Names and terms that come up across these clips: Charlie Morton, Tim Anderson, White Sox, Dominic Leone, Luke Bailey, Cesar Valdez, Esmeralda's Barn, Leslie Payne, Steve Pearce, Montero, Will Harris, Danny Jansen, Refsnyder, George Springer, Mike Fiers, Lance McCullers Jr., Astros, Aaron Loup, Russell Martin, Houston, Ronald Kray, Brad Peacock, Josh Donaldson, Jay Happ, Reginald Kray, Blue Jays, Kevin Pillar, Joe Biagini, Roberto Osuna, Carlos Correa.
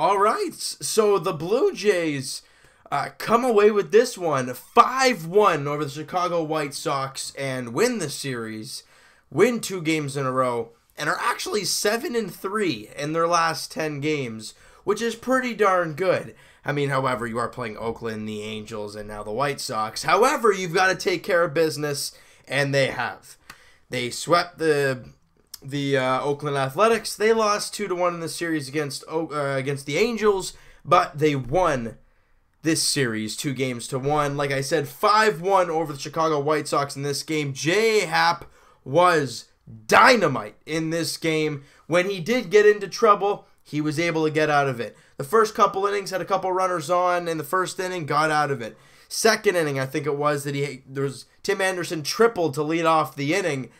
All right, so the Blue Jays come away with this one, 5-1 over the Chicago White Sox, and win the series, win 2 games in a row, and are actually 7-3 in their last 10 games, which is pretty darn good. I mean, however, you are playing Oakland, the Angels, and now the White Sox. However, you've got to take care of business, and they have. They swept the Oakland Athletics. They lost 2-1 in the series against the Angels, but they won this series 2-1. Like I said, 5-1 over the Chicago White Sox in this game. Jay Happ was dynamite in this game. When he did get into trouble, he was able to get out of it. The first couple innings had a couple runners on in the first inning, got out of it. Second inning, I think it was, that there was Tim Anderson tripled to lead off the inning,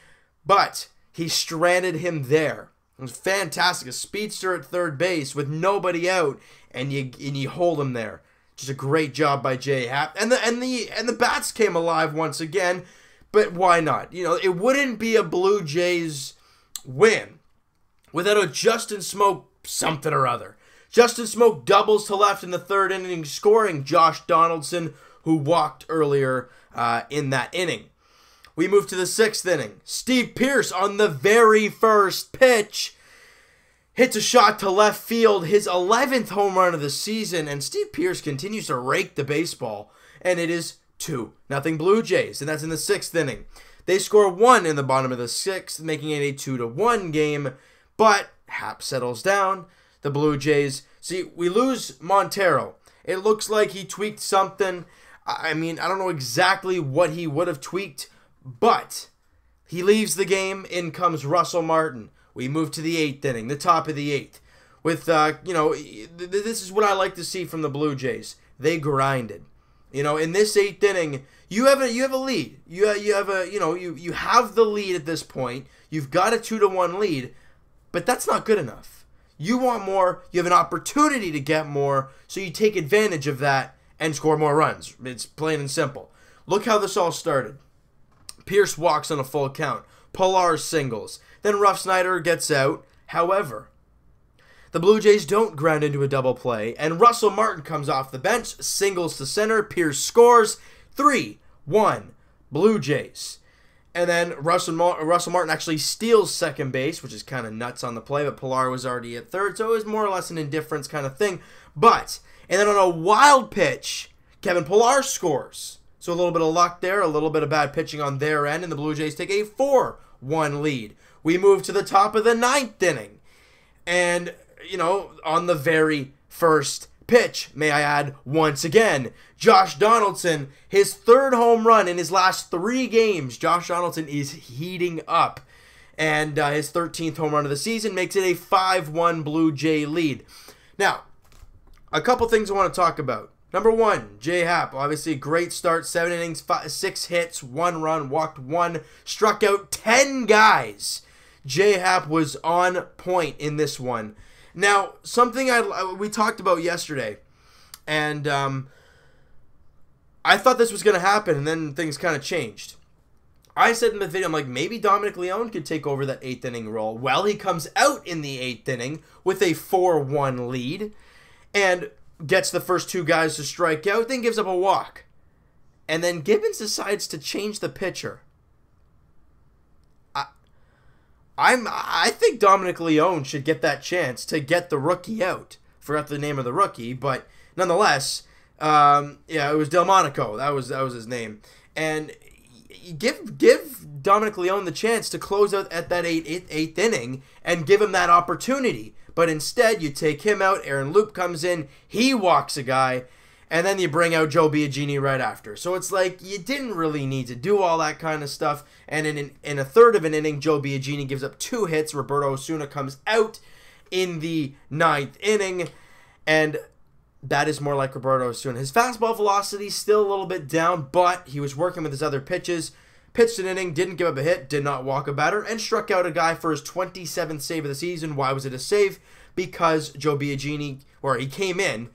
but he stranded him there. It was fantastic. A speedster at third base with nobody out, and you hold him there. Just a great job by Jay Happ. And the bats came alive once again, but why not? You know, it wouldn't be a Blue Jays win without a Justin Smoak something or other. Justin Smoak doubles to left in the third inning, scoring Josh Donaldson, who walked earlier in that inning. We move to the 6th inning. Steve Pearce, on the very first pitch, hits a shot to left field, his 11th home run of the season, and Steve Pearce continues to rake the baseball, and it is 2-0 Blue Jays, and that's in the 6th inning. They score 1 in the bottom of the 6th, making it a 2-1 game, but Happ settles down. The Blue Jays, see, we lose Montero. It looks like he tweaked something. I mean, I don't know exactly what he would have tweaked, but he leaves the game. In comes Russell Martin. We move to the 8th inning, the top of the 8th. With, you know, this is what I like to see from the Blue Jays. They grinded. You know, in this 8th inning, you have a lead. You have the lead at this point. You've got a 2-1 lead, but that's not good enough. You want more. You have an opportunity to get more, so you take advantage of that and score more runs. It's plain and simple. Look how this all started. Pearce walks on a full count. Pillar singles. Then Refsnyder gets out. However, the Blue Jays don't ground into a double play, and Russell Martin comes off the bench, singles to center. Pearce scores. 3-1 Blue Jays. And then Russell Martin actually steals second base, which is kind of nuts on the play, but Pillar was already at third, so it was more or less an indifference kind of thing. But, and then on a wild pitch, Kevin Pillar scores. So a little bit of luck there, a little bit of bad pitching on their end, and the Blue Jays take a 4-1 lead. We move to the top of the 9th inning. And, you know, on the very first pitch, may I add, once again, Josh Donaldson, his 3rd home run in his last 3 games. Josh Donaldson is heating up. And his 13th home run of the season makes it a 5-1 Blue Jay lead. Now, a couple things I want to talk about. Number 1, Jay Happ, obviously great start, 7 innings, 6 hits, 1 run, walked 1, struck out 10 guys. Jay Happ was on point in this one. Now, something we talked about yesterday, and I thought this was going to happen, and then things kind of changed. I said in the video, I'm like, maybe Dominic Leone could take over that 8th inning role. Well, he comes out in the 8th inning with a 4-1 lead, and gets the first 2 guys to strike out, then gives up a walk. And then Gibbons decides to change the pitcher. I think Dominic Leone should get that chance to get the rookie out. Forgot the name of the rookie, but nonetheless, yeah, it was Delmonico. That was his name. And give Dominic Leone the chance to close out at that eighth inning and give him that opportunity. But instead, you take him out, Aaron Loup comes in, he walks a guy, and then you bring out Joe Biagini right after. So it's like, you didn't really need to do all that kind of stuff. And in a third of an inning, Joe Biagini gives up 2 hits. Roberto Osuna comes out in the 9th inning, and that is more like Roberto Osuna. His fastball velocity is still a little bit down, but he was working with his other pitches. Pitched an inning, didn't give up a hit, did not walk a batter, and struck out a guy for his 27th save of the season. Why was it a save? Because Joe Biagini, or he came in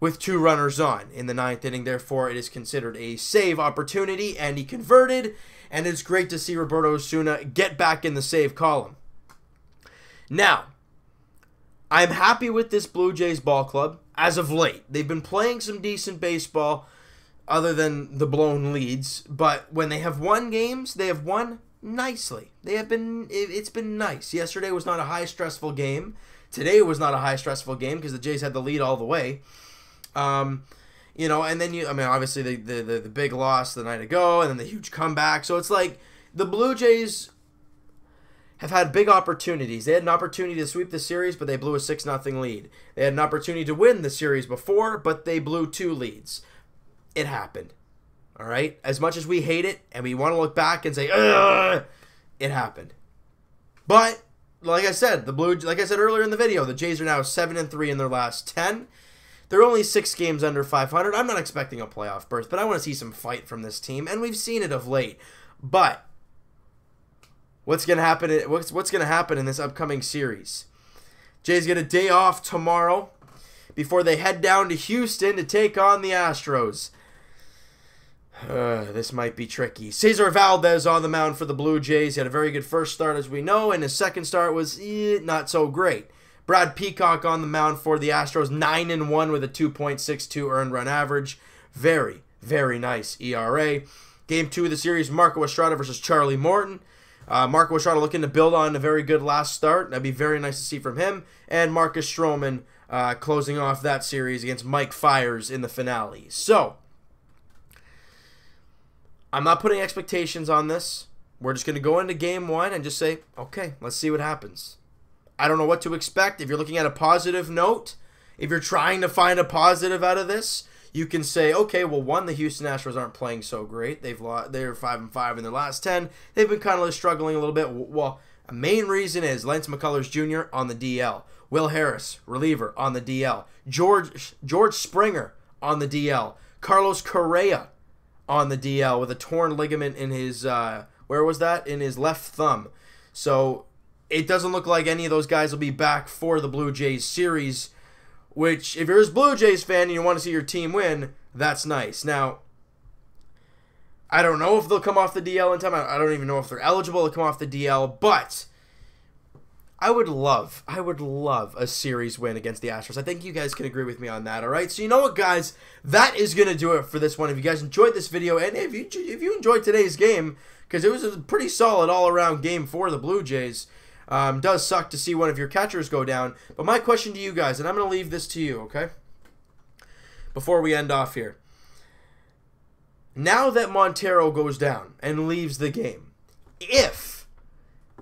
with 2 runners on in the 9th inning. Therefore, it is considered a save opportunity, and he converted. And it's great to see Roberto Osuna get back in the save column. Now, I'm happy with this Blue Jays ball club as of late. They've been playing some decent baseball other than the blown leads, but when they have won games, they have won nicely. It's been nice. Yesterday was not a high stressful game. Today was not a high stressful game because the Jays had the lead all the way. You know, and then I mean, obviously the big loss the night ago, and then the huge comeback. So it's like the Blue Jays have had big opportunities. They had an opportunity to sweep the series, but they blew a 6-0 lead. They had an opportunity to win the series before, but they blew 2 leads. It happened. All right? As much as we hate it, and we want to look back and say, ugh, it happened. But, like I said, like I said earlier in the video, the Jays are now 7-3 in their last 10. They're only 6 games under 500. I'm not expecting a playoff berth, but I want to see some fight from this team, and we've seen it of late. But what's going to happen? What's going to happen in this upcoming series? Jays get a day off tomorrow before they head down to Houston to take on the Astros. This might be tricky. Cesar Valdez on the mound for the Blue Jays. He had a very good first start, as we know, and his second start was not so great. Brad Peacock on the mound for the Astros, 9-1 with a 2.62 earned run average. Very, very nice ERA. Game 2 of the series, Marco Estrada versus Charlie Morton. Marco Estrada looking to build on a very good last start. That'd be very nice to see from him. And Marcus Stroman closing off that series against Mike Fiers in the finale. So, I'm not putting expectations on this. We're just going to go into game 1 and just say, okay, let's see what happens. I don't know what to expect. If you're looking at a positive note, if you're trying to find a positive out of this, you can say, okay, well, one, the Houston Astros aren't playing so great. They're 5-5 in their last 10. They've been kind of struggling a little bit. Well, a main reason is Lance McCullers Jr. on the DL. Will Harris, reliever, on the DL. George Springer on the DL. Carlos Correa on the DL with a torn ligament in his, in his left thumb. So it doesn't look like any of those guys will be back for the Blue Jays series, which, if you're a Blue Jays fan and you want to see your team win, that's nice. Now, I don't know if they'll come off the DL in time. I don't even know if they're eligible to come off the DL, but I would love a series win against the Astros. I think you guys can agree with me on that, all right? So you know what, guys? That is going to do it for this one. If you guys enjoyed this video, and if you enjoyed today's game, because it was a pretty solid all-around game for the Blue Jays. Does suck to see one of your catchers go down, but my question to you guys, and I'm going to leave this to you, okay, before we end off here. Now that Montero goes down and leaves the game,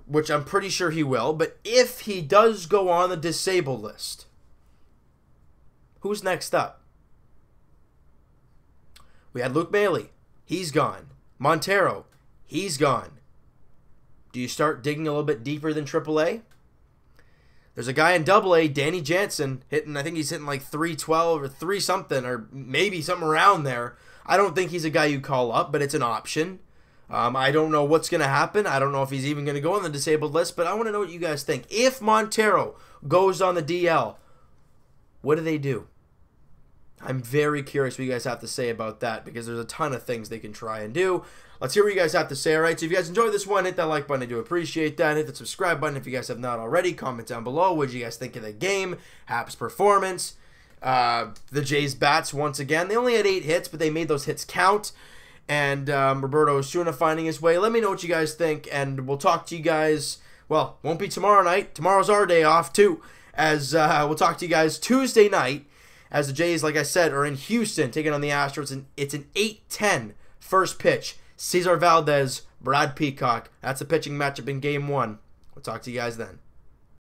which I'm pretty sure he will, but if he does go on the disabled list, who's next up? We had Luke Bailey. He's gone. Montero. He's gone. Do you start digging a little bit deeper than AAA? There's a guy in AA, Danny Jansen, hitting, I think he's hitting like 312 or 3 something, or maybe something around there. I don't think he's a guy you call up, but it's an option. I don't know what's going to happen. I don't know if he's even going to go on the disabled list, but I want to know what you guys think. If Montero goes on the DL, what do they do? I'm very curious what you guys have to say about that, because there's a ton of things they can try and do. Let's hear what you guys have to say, all right? So if you guys enjoyed this one, hit that like button. I do appreciate that. Hit the subscribe button if you guys have not already. Comment down below what you guys think of the game, Happ's performance, the Jays' bats once again. They only had 8 hits, but they made those hits count. And Roberto Osuna finding his way. Let me know what you guys think, and we'll talk to you guys. Well, won't be tomorrow night. Tomorrow's our day off, too, as we'll talk to you guys Tuesday night. As the Jays, like I said, are in Houston, taking on the Astros. And it's an 8-10 first pitch. Cesar Valdez, Brad Peacock. That's the pitching matchup in Game 1. We'll talk to you guys then.